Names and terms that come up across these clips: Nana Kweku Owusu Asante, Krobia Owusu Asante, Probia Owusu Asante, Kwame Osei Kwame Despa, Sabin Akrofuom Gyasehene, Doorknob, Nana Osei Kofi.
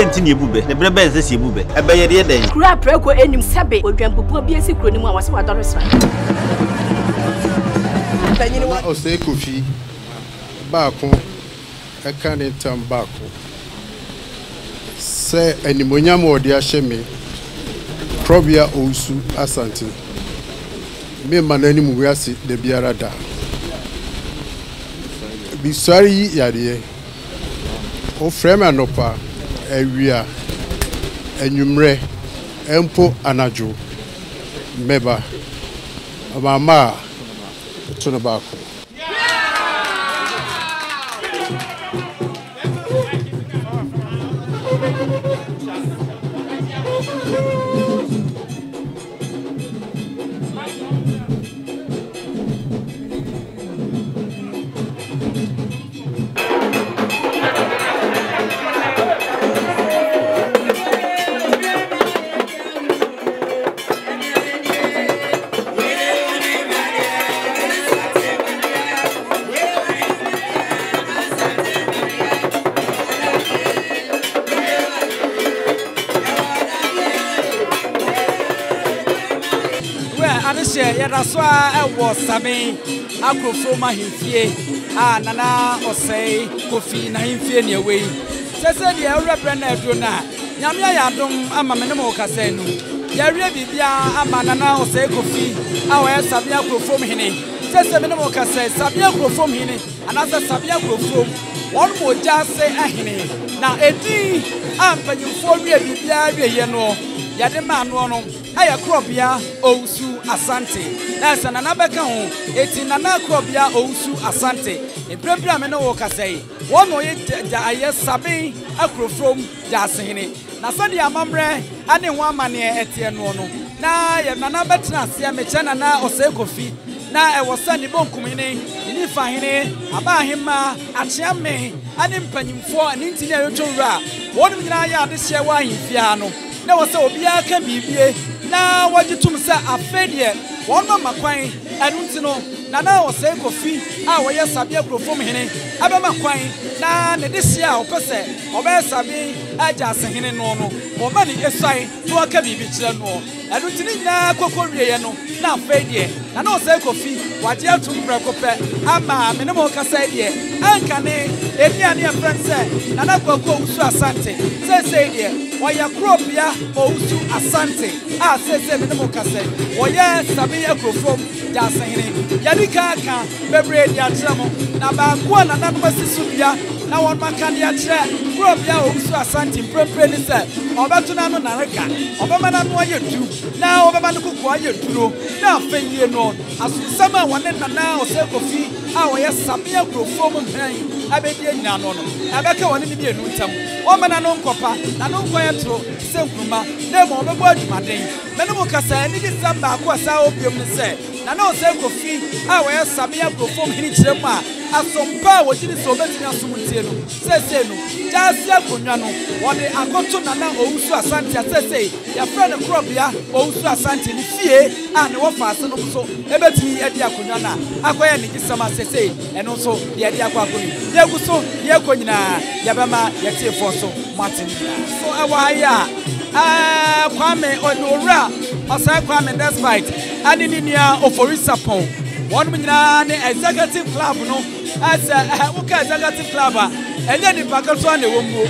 Adenti ni ebube. Ne brebe ezesi ebube. Ebe ye de den. Kura preko enim sebe odwanpopo bi esi kronimu a wase wadoresa. Nana Osei Kofi baako eka ne tam baako. Se enimonyam odi aheme. Probia Owusu Asante. Me manani mu wiase de biara da. Be sorry yade. O frame anopa ewia enwumre empo anajo meba mama tunabako Sabin Akrofuom Gyasehene, Nana Osei Kofi Gyasehene ni ewe. Sese ni ewe brand edona. Nyamia ya dum ama menemo kase nu. Yare bibia ama Nana Osei Kofi awe Sabin Akrofuom Gyasehene. Sese menemo kase Sabin Akrofuom Gyasehene. Anasa Sabin Akrofuom one mo jase ahene. Na edi ampa yufori bibia ye no. Yade manu no. Aya Krobia Owusu Asante. Esa na nabeka ho eti Nana Krobia Owusu Asante. Ebrabra me no woka sei. Wo no ye aye Sabin Akrofuom Gyasehene. Na sadi amamre ane ho amane etie no no. Na ye Nana betna se me chana na Osei Kofi. Na e wosani bonkum hene, ni fa hene, aba hema, achia me, ane mpanyimfo ane ntini ayotowra. Wo no nyina ya de hye wa hifia no. Na wose obi aka bibie na wajitum se afedie wonma makwan anuntino Nana Osei Kofi a woye Sabin Akrofuom Hene abema kwan na ne desi a opese obe Sabin Gyasehene no no obani esai to aka bibi kire no anuntini na kokorie ye no na afedie Nana Osei Kofi waje atum prekope ama menemo kasa die anka ne ediane e franse Nana Kweku Owusu Asante sese die Oya Krobia Owusu Asante a sese menemo kasa oya Sabin Akrofuom Gyasehene yadika ka bebre dia tramo na ba kwa na nabasi subia na won maka dia tre Krobia Owusu Asante prepre ni se obetuna no na reka obemana no ayedu na obemana kokwa ayeduro na afenye no asusama wone Nana Osei Kofi awoye Sabin Akrofuom Gyasehene abedie nyina no no abeka wone ni bienu ntam o mana no nkopa na no nkoye tro senkruma na mo obebo adumaden mena mo kasa ni disamba kwa sa obiom ni se Nana Osei Kofi awoye Sabin Akrofuom Gyasehene chirema asompa wo jini so obetini asomtie no sese no jase akonwa no wode akoto Nana Owusu Asante sese ya friend Krobia Owusu Asante ni fie ane wo faase no so ebetini edi akonwa na akoye ni disamba sese eno so de edi akwa Yaguso, Yakuna, Yabama, Yatia Fosso, Martin. So, Awaya, Kwame Onora, Osa Kwame, that's right. Aninia of Orisapon. One minute, executive club, no, as a Uka executive club, and then the Pacatuan won't go.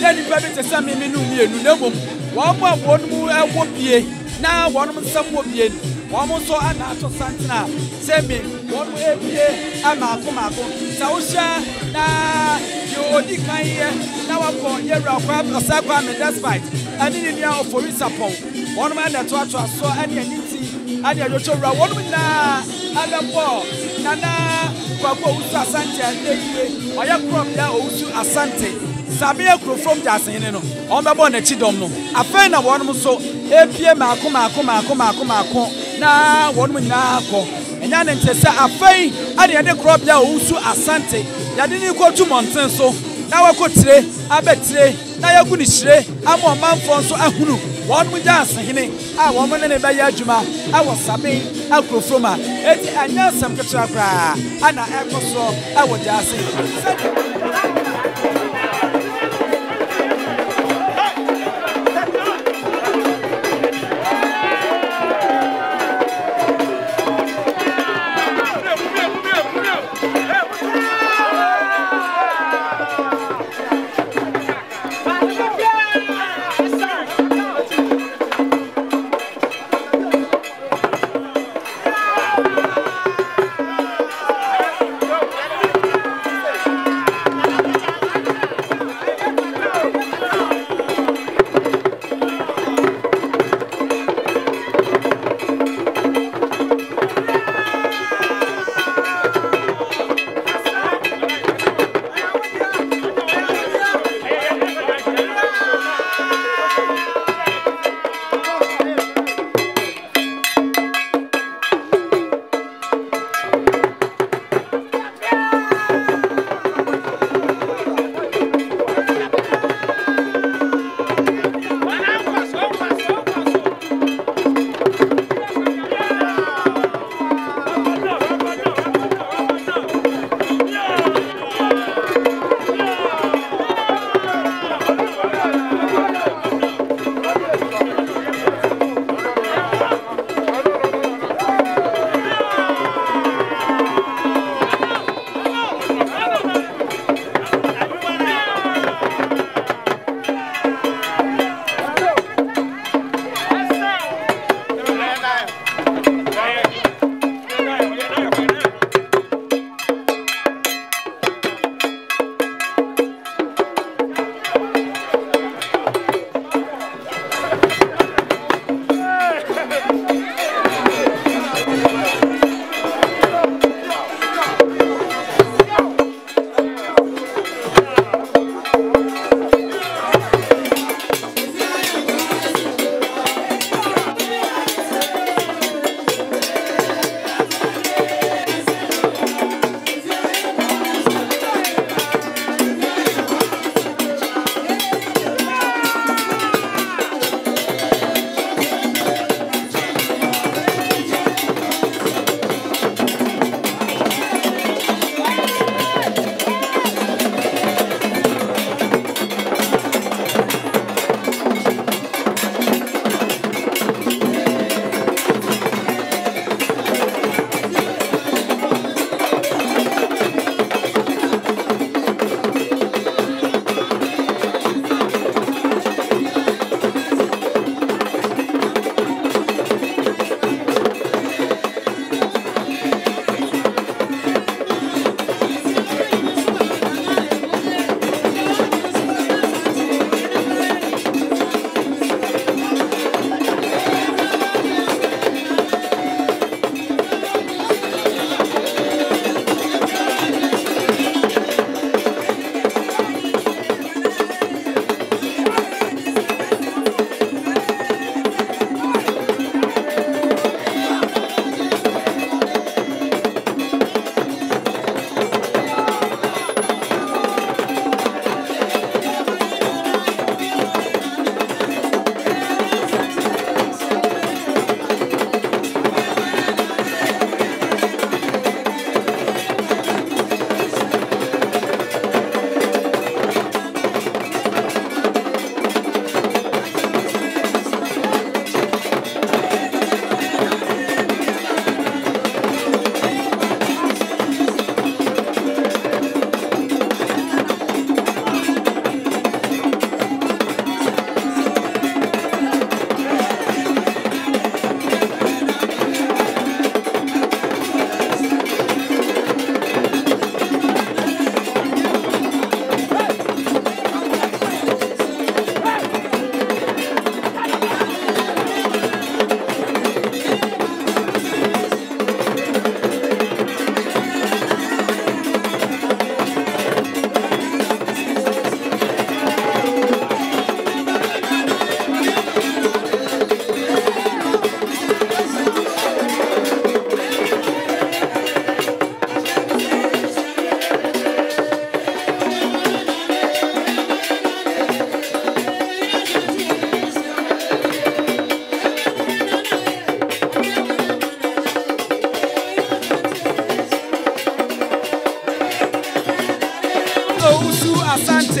Then the Pabit is some menu, you know, one more won't be. Now, one more some won't be. One more so Anato Santana, send me, one more be Amako. Sausha na yodi kan ye na wa ko ye ra kwa asakwa me that's right ani ni dia of police upon one man that to aso ani aniti ani ajocho ra one na agabo Nana Kweku Owusu Asante aneye oya Krobia Owusu Asante Sabin Akrofuom Gyasehene no on babo na chidom no afen na wonum so epie mako na wonum na ko enya ne ntese afei ade ade Krobia Owusu Asante yade ni ko tu monten so na wakotire abetire na yagu ni hire amo manfo so ahunu won mu Gyasehene a won mo ne ne baye adwuma a wo Sabin Akrofuom eti anya sam ketra kra ana ekoso a wo Gyasehene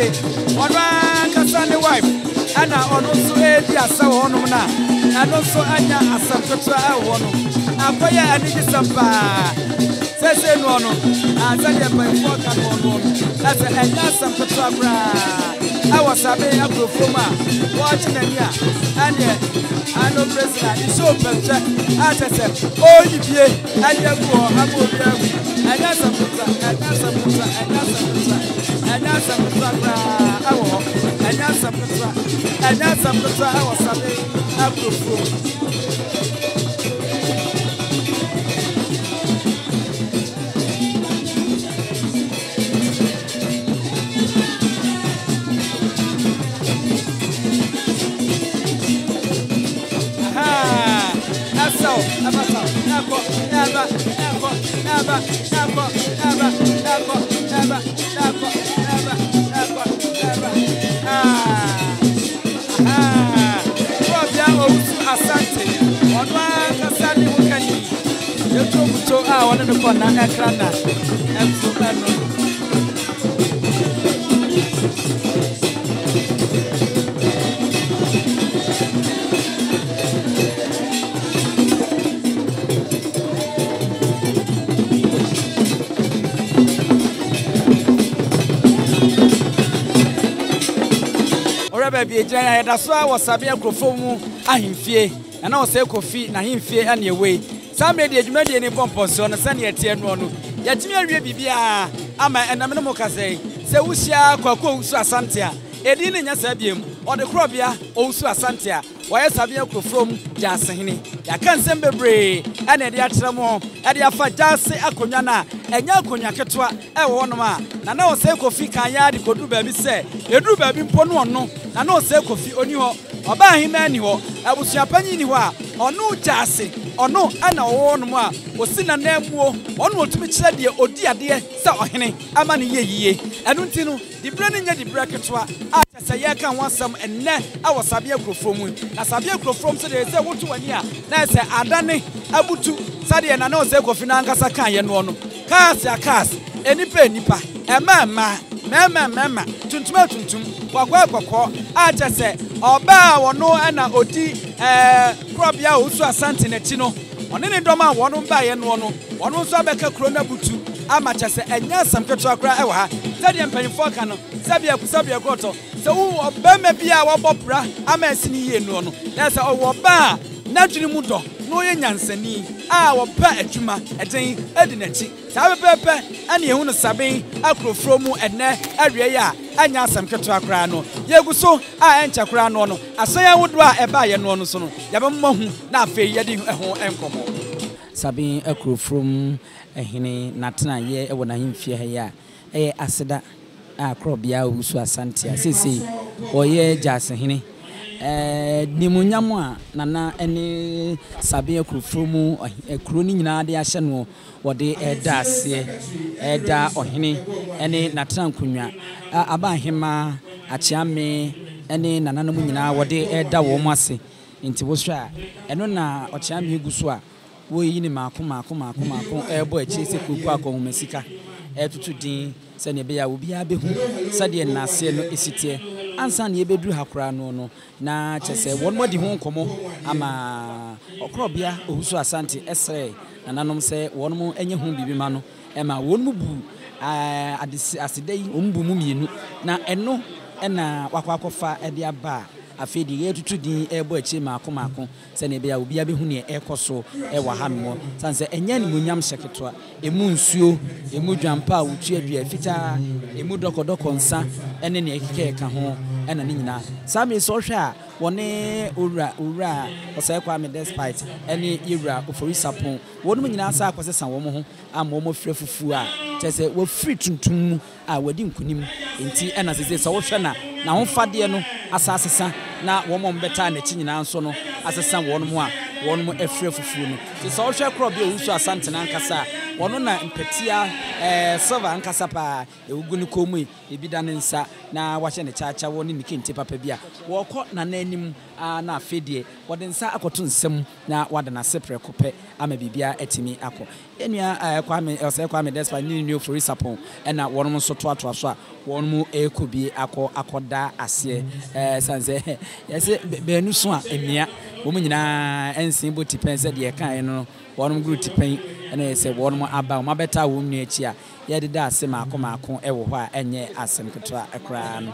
Asante, Onwa Kasane wife, Ana Onusu Edi Asa Onumna, Anoso Anya Asakotua Awonu, Apoya Anigisampa, Sese Nwonu, Azanya Baifuaka Nwonu, Nasa Anya Asakotua Bra, Awa Sabin Akrofuom Gyasehene, Anye, Ano President, Iso Pelche, Atese, Oyibie, Anya Kuo, Abo Biawu, That's why I was Sabin Akrofuom Ahimfie, and I was Nana Osei Kofi Ahimfie and your way. Some made the Jumadi any pompous on a Sunday at Tiano. Yet, Bibia, Ama and Amanamokase, Seusia, Kweku Owusu Asante, Edin and Yasabium, or the Krobia, Owusu Asante, why Sabin Akrofuom Gyasehene. Ya can't send Bebre, and Edia Tramo, Edia Fajase Akonyana, and Yakonya Ketua, Ewonoma, Nana Osei Kofi Kaya, the Koduba, say, Eduba Bimpono. Nana Osei Kofi oni ho oba himani ho abusuapani ni ho a onu jase onu ana wo no a osina na emuo onu otumi kire de odi ade se ohene ama ne yeyiye enu ntinu di brane nya di braketwa a se ye kan wasam enne a wasabe agrofo mu na sabe agrofo mu se de se wotu wani a na se adane abutu sade na Osei Kofi na nkasa kan ye no no kas ya kas enipa enipa ema mama tuntum kwakwa ajese oba wono ana odi krobia Owusu Asante neti no one ne doma wono baye no no wono so abeka krona butu ama chese enya samketo akra ewa ha sadia mpanifo ka no sabia kusabia goto se wo oba me bia wo bopra ama esini ye no no lesa owo ba na dwini mu do no ye nyansani a wo pa atuma eden edinachi sabe pepe ana yehu no Sabin Akrofuom enne awia ya anya asamketo akra no yeguso a enchakra no no asan wodo a eba ye no no so no yabemmahu na afei ye de ho enkomo Sabin Akrofuom ehine natna ye ewo na himfie he ya eye aseda akrobia Owusu Asante asisi oye Gyasehene nimunyam a nana ene Sabin Akrofuom ekro ni nyina de ahye no wode edase eda ohene ene natran kunwa abahema achiame ene nananom nyina wode eda wo mu ase nti wo hwa eno na ochiame eguso a wo yi ni maako ebo echi se kuku akonhoma sika etutu din se ne be ya obi abehu sade na ase no esitie ansa na yebedru hakora no no na chese won modi ho nkomo ama okrobia Owusu Asante esre nananom se won mo enye ho bibima no ema won mu bu asidei ombu mu mienu na eno ena wakwakofa ede aba afedi yetutu din ebo echi maako se ne be ya obi abehu ne ekoso ewa ha no sanse enye ni munyam seketwa emu nsuo emu dwampa utu adua fita emu dokodoko nsa ene ne ekeka ho ena ne nyina sami so hwe a wone ura osai kwa me despite ene ira ofori sapon wonum nyina asa akose san wo mo ho ama mo frefufu a tese wo free tuntum a wadi nkunim enti ena sese so wo hwe na ho fade no asasesa na wo mo mbeta na chi nyina nso no asesa wonum a wonum efrefufu no tese so hwe kro bi Owusu Asante na nkasa ono na mpetia silver nkasa pa ewugunu komu ebida ne nsa na wahye ne chacha wo ne nikinte papa bia wo kɔ na nanim na afedie wo de nsa akɔto nsɛm na wada na sepre kopɛ ama bibia etimi akɔ enua Kwame Osei Kwame Despa ni new for sapon na wo no so toato aso a wo no ekɔbi akɔ akɔda ase sanse yɛse beenu so a emia wo nyina ensin boti pense de ɛkan no one group pain and I say one more about my better woman nature. Yet the dance, Macomaco, Ewa, and ye as some catra a crown.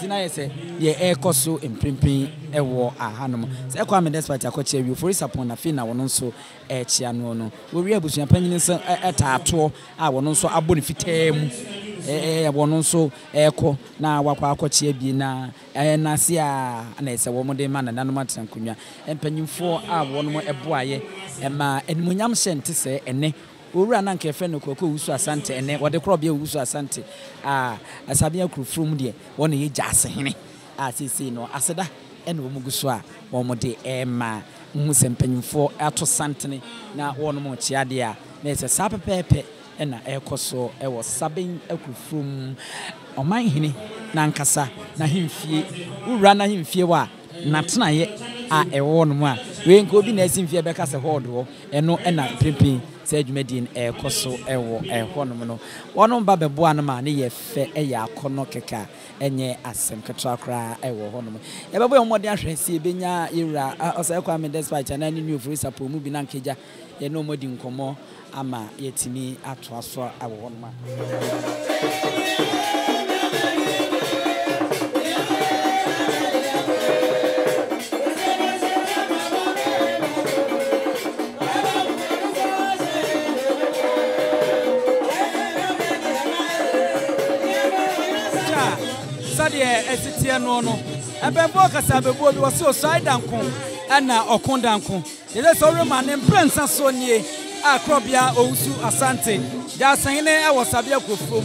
Deny, say, ye air cosso in primping a war a hanum. Say, come that's what I could you for this upon a fin. I will also a chianono. We were able to penance a tattoo. I will also a bonifitem. Eh wono so ekɔ na wakwa akɔchie bi na na se a na ese wo mode ma na nanom atankunwa empanyimfo a wono mo eboaye ma enmunyam sente se ene owura na nka efe no Kweku Owusu Asante ene wode kro bia Owusu Asante a Sabin Akrofuom de wono ye Gyasehene a sisi no aseda ene wo muguso a wo mode ma musempanyimfo ato santene na wono mo chiade a na ese sapepepe ena ekoso ewo Sabin Akrofuom omanhini na nkasa na himfie ura na himfie wa na tenaye a ewo no a we nko bi na esimfie beka se hodo eno ena prepin se adwumedin ekoso ewo ehonum no wono mba bebo anoma na ye fe e ya akono keka enye asem ketra kra ewo honum ye bebo omodi ahwe se benya ira Osei Kwame Despa chana ni new free support mu bi na nkeja ye no omodi nkomo ama yetimi atwaso awonma sadie esitie no no ebebo kasa bebo bi wose osaidanko ana okondanko yele so remane prensa so nie Akrobia Owusu Asante Gyasehene e Sabin Akrofuom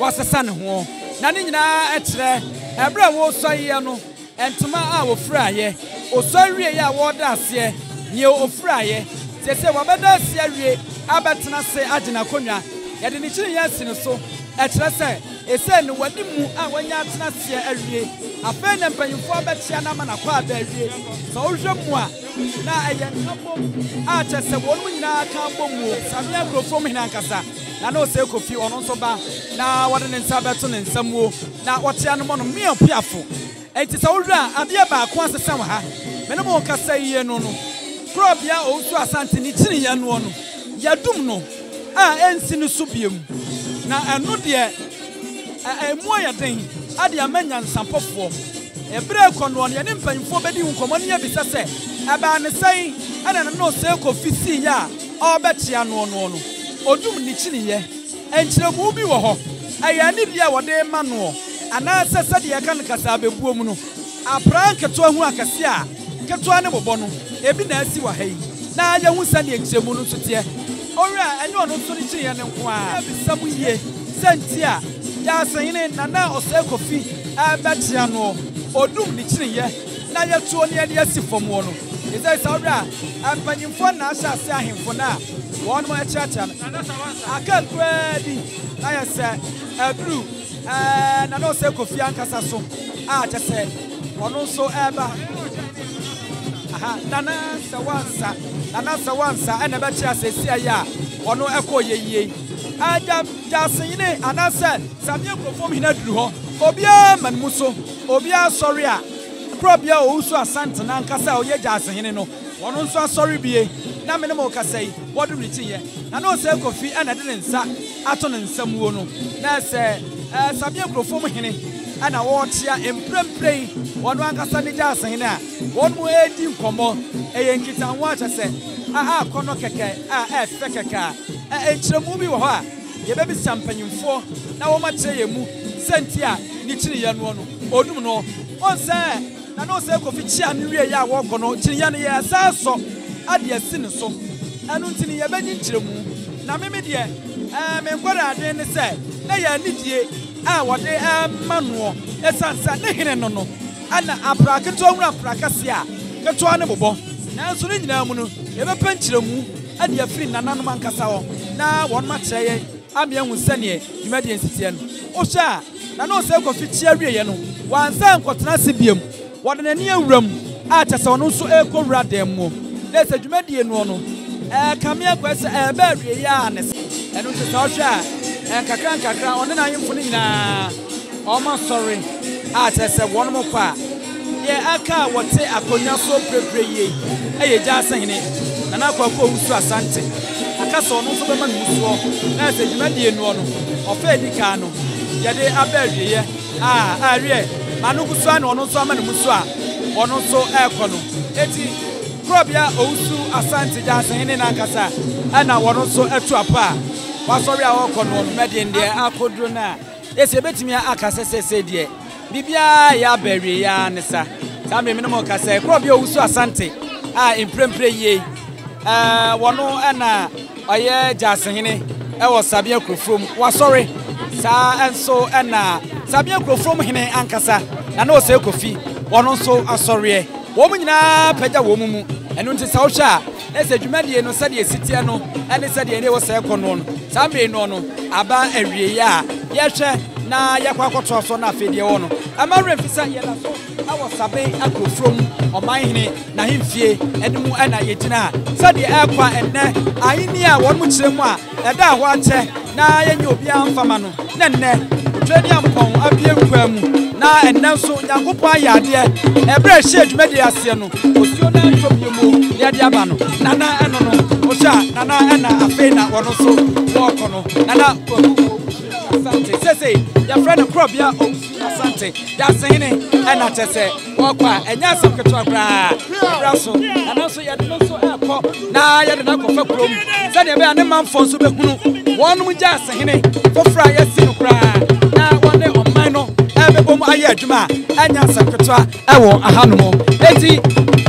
wasasane ho na ne nyina etre ebra wo soye no entuma a wo fraaye osorie ya wo daase ye ofraaye sese wo bedaase awie abetena se agina konwa ye de ne chiri yesi ne so etre se ese ne wadimu a wanya tena se awie afa ne mpanyimfo abetia na mana kwa da awie so ohwemu a na eya kambo a chese wonu nyina kambo mu Sabin Akrofuom hina nkasa Nana Osei Kofi ono nso ba na wade ne nsabeto ne nsamuo na wote anomo no mio piafo enti sa wura ade ba kwa sesam ha me no nkasa yie no no Akrobia Owusu Asante ni chiri ya no no yadum no a ensi ni subiem na eno de emu ayaden ade amanya nsampofo ebre kono ne ne mpanyimfo bedi nkomo ne yebisa se aba ne sai ana no se ko fisi ya obetia no no no odum ni chiniye enchiremu bi wo ho ayani bia wode ma no ana sesa de yaka nkasa abebuom no apran keto ahu akase a keto ane bobo no ebi na asi wa hai na ya hu sane enchiremu no sotie ora ene ono so ni chiniye ne nko a bisabu ye sentia Gyasehene Nana Osei Kofi abetia no odum ni chiniye na ya tuo ne ade asifom wo no ezai sawra ampanyimfo na asase ahemfo na one more chacha akan kwedi na ya se agru na no se Kofi ankasa so a chese ono so eba aha nana sawansa ana ba chia sesi aya ono ekoyeye aja Gyasehene anase Sabin Akrofuom hinaduru ho obia manmuso obia sorry a Akrobia Owusu Asante na nkasa oye Gyasehene no wono nso asori bie na mene mo kasai wodu nitiye na no se Kofi ana de nsa ato ne nsamuo no na se Sabin Akrofuom hene ana wotia emprempre wono ankasa ne Gyasehene a wono edi nkomo eye nkitanwo a chese aha kono keke a efe keke a enchiremu bi wo ho a yebebi sampanyimfo na wo matre yemu sentia ni chiriye no no odum no onse na no say Kofi chia nwie ya wo kono chinya ne ya sa so ade asi ne so anu ntini ye benyi nchiremu na meme de me nkwara ade ne say na ya nidie a wode amano esansa ne hene no no ana apraka to nwura apraka se a keto ane bobo na nso ne nyina mu no ye bepa nchiremu ade afiri nananom ankasa wo na one match here amia hunsene imagine city no ohwa na no se kofi tiawie no wansan kwotena sebiam wodanani awuram a kyesa wono so ekowura dem mo lesa dwumadie no no kamia kwese baawie ya ne eno se ohwa kakran kakran one na yimfo ni na oma sorry a kyesa wono mo kwa ye aka wote akonya so prebre ye eye Gyasehene Nana Kweku Owusu Asante akaso no so be ma nsuo na se dwumadie no no ofa edika no yade abaawie ye arie manukusu ana ono so ama no musu a ono so ekọ no eti krobia Owusu Asante Gyasehene na akasa ana ono so etu apa wasori a okọ no medie ndie akodru na esi ebetimi akasa sese die bibia ya abaawie ya nsa sami meno akasa krobia Owusu Asante a imprempre ye wono ana oye Gyasehene ewo Sabin Akrofuom wasori sa enso ana Sabin Akrofuom hene ankasa Nana Osei Kofi wono so asori wo mu nyina pagya wo mu mu eno nti sa ohwa ese dwumadie no sa de sitie no ene sa de ene wo sa ekono no sami no no aba awie ya yehwe na yakwa kwotso so na afedie wo no amare mfisa yela so awo Sabin Akrofuom omanhene na hemfie edemu ana yegina sa de akwa enne ayini a won mu kiremu a eda ho ache na yenye obi amfama no nenne twani ampon abie kwamu na enanso nyakopa yade ebre hye dwumade ase no osio na ntwobiemu yade aba no nana eno no osha nana ena afena wono so woko no nana Asante sese ya friend krobia Owusu Asante Gyasehene ena tese wokwa enya samketo kra braso nana so yade no so ekọ na yade na kofa krom sade ebe ane manfo so behunu wonu Gyasehene fofra yesi no kra na wone oman no ebebom aye adwuma enya samketo ewo ahanomo eti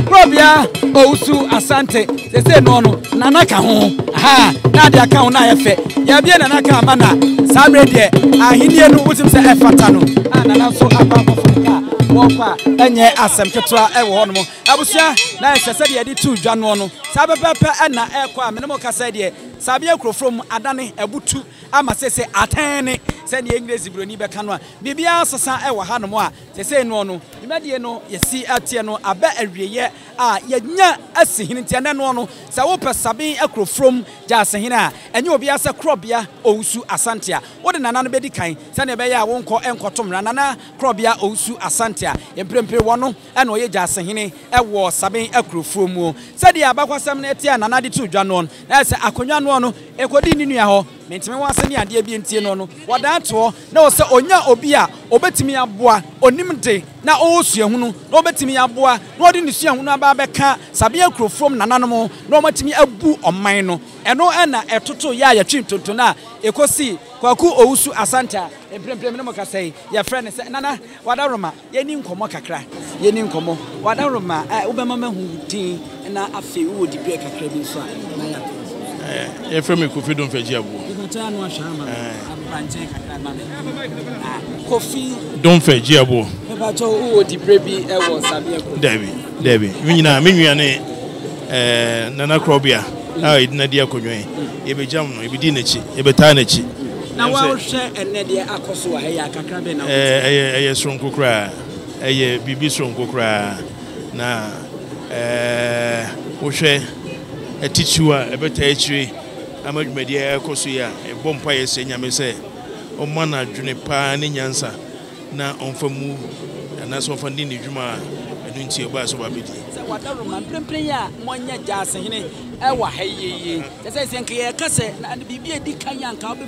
krobia Owusu Asante sese no no nana ka ho aha na de aka ho na yefe ya bia nana ka mana samredie ahenie no wutim se efata no nana so aba mfoka wokwa enye asemketoa ewo hono mo abusia na esese de edi tu dwa no no sabepepe ena ekwa menemo kasa de Sabin Akrofuom adane ebutu ama sese atene se ne engrezi broni beka no a bibia sesa ewo hano mo a sese no no imedie no yesi atie no aba awieye a yenya asihini tene no no se wo pe Sabin Akrofuom Gyasehene a enye obi asa krobia Owusu Asante a wode nana no bedi kan se ne be ya wo nko enkotom nana krobia Owusu Asante a emprempre wo no ana oye Gyasehene ewo Sabin Akrofuom mu se de abakwasem na tie nana de tudwa no na se akonwa no no ekodi ni nua ho mentime wasani ade bi ntie no no woda to na wo se onya obi a obetimi aboa onimde na osuahunu na obetimi aboa na odi nsuahunu aba beka Sabin Akrofuom nananom na omatimi abu oman no eno ana etoto ya yatwintonto na ekosi Kweku Owusu Asante empremprem na mokasai ya friend se nana wada roma yeni nkomo kakra yeni nkomo wada roma ubema mahudin na afi wo di break kakra bi so na ya e frame Kofi don feji abu Kofi don feji abu baba to wo di brebi e wo Sabin Akrofuom debi nyina me nwiane Nana Krobia na idina dia konwen e be jam no e be di nachi e be ta nachi na wa hwe ene de akoso wa he akakra be na e sronko kra e bibi sronko kra na wo hwe a teacher, a better tree, a much media cosia, a bonfire saying, I may say, O mana, Junipa, Nansa, now on for move, and that's on for Nini Juma, and Ninti of Basobabiti. What a Roman player, Monia Gyasehene, Ewa, hey, as I think, a cassette, and the BB Dikayan, Calvin,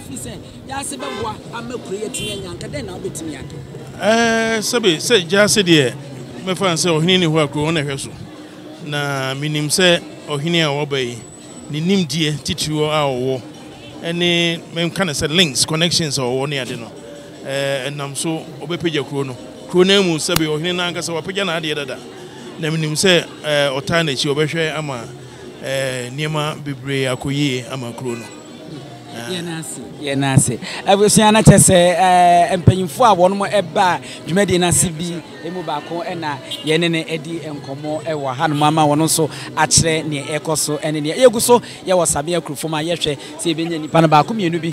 Yasiba, I'm a creating Yanka, then I'll be Timiak. Sabi said Jasidia, my friend, so Nini who are grown a vessel. Na minim se ohini a obayi ni nimdie tituo a owo ene mem kana se links connections owo ne ade no enam so obepeja kuro na mu se be ohini na anka se wapeja na ade dada na minim se ota na chi obehwe ama niema bebre akoyie ama kuro no Yenasi. Everyone just empanyimfo a wonmo eba dwumade nasi bi emu baako ena yenene edi enkomo ewa hanum ama wono so akyere ne ekoso ene ne yeguso ye wo Sabin Akrofuom a yehwe se ebenya nipa na baako mienu bi.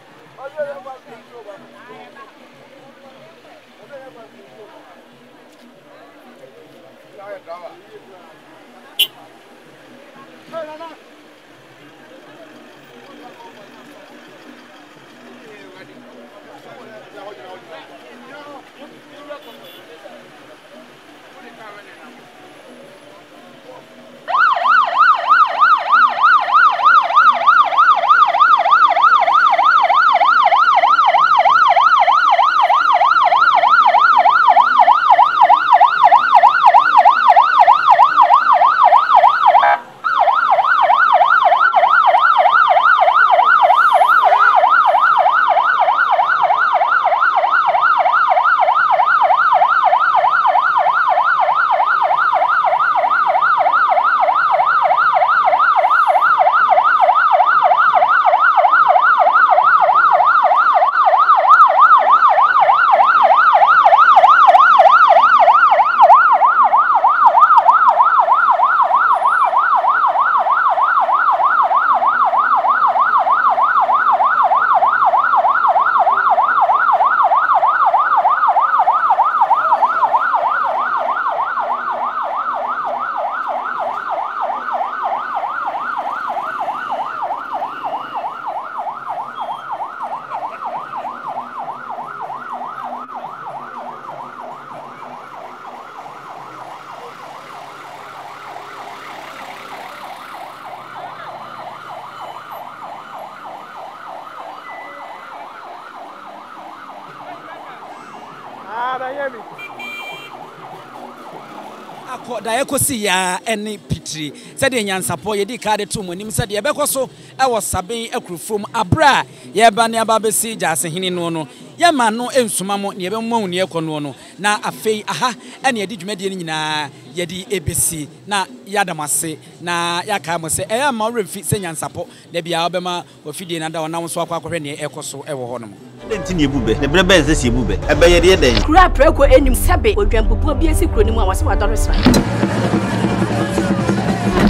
Da ekosi ya eni pitri sede nyansapo ye di kade to monim sede ye bekoso e wo Sabin Akrofuom abra ye ba ne ababesi Gyasehene no no ye ma no ensuma mo ne be mmawu ne ekono no na afei aha ene ye di dwumade ne nyina ye di ebesi na yadamase na yaka mo se e ma refi se nyansapo na bia obema ofidie na da onam so akwa hwe ne ekoso e wo ho no dentini ebube ne brebe ense se ebube ebe ye de den kura preko enim sebe odwampopo bi esi kro ni mu awase wa dorosra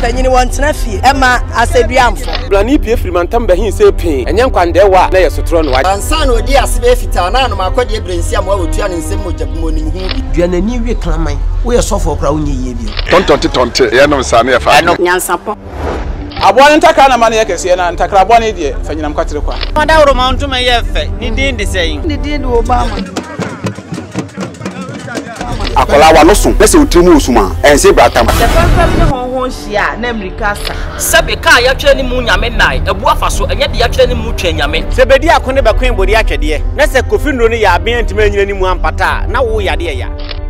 tanyini wontena fie ema aseduamfo blani pie frimantam ba hin se pin enye kwande wa na yesotro no wa ansa na odi ase be fitaa na no makode ebrensi amwa wotua ne nsem ogyapmo ni hu duanani wi kraman wo yesofo kra wo nyeye bi tontonte ye no sa na ye fa nyansapo abwan ntaka na mane yekese na ntakra abwan die fanyina mkwatere kwa oda woro ma ntuma ye fe ni din de seyin ni din wo ba ma akola wa no so na se otrimu osuma ense bratam se pam ne honhon hia na america sa se be ka ya twere ni mu nyame nai ebu afaso enye de ya twere ni mu twa nyame se be di akone be kwen bodi atwede na se Kofi nro ni ya ben antima nyina ni mu ampata na wo ya de ya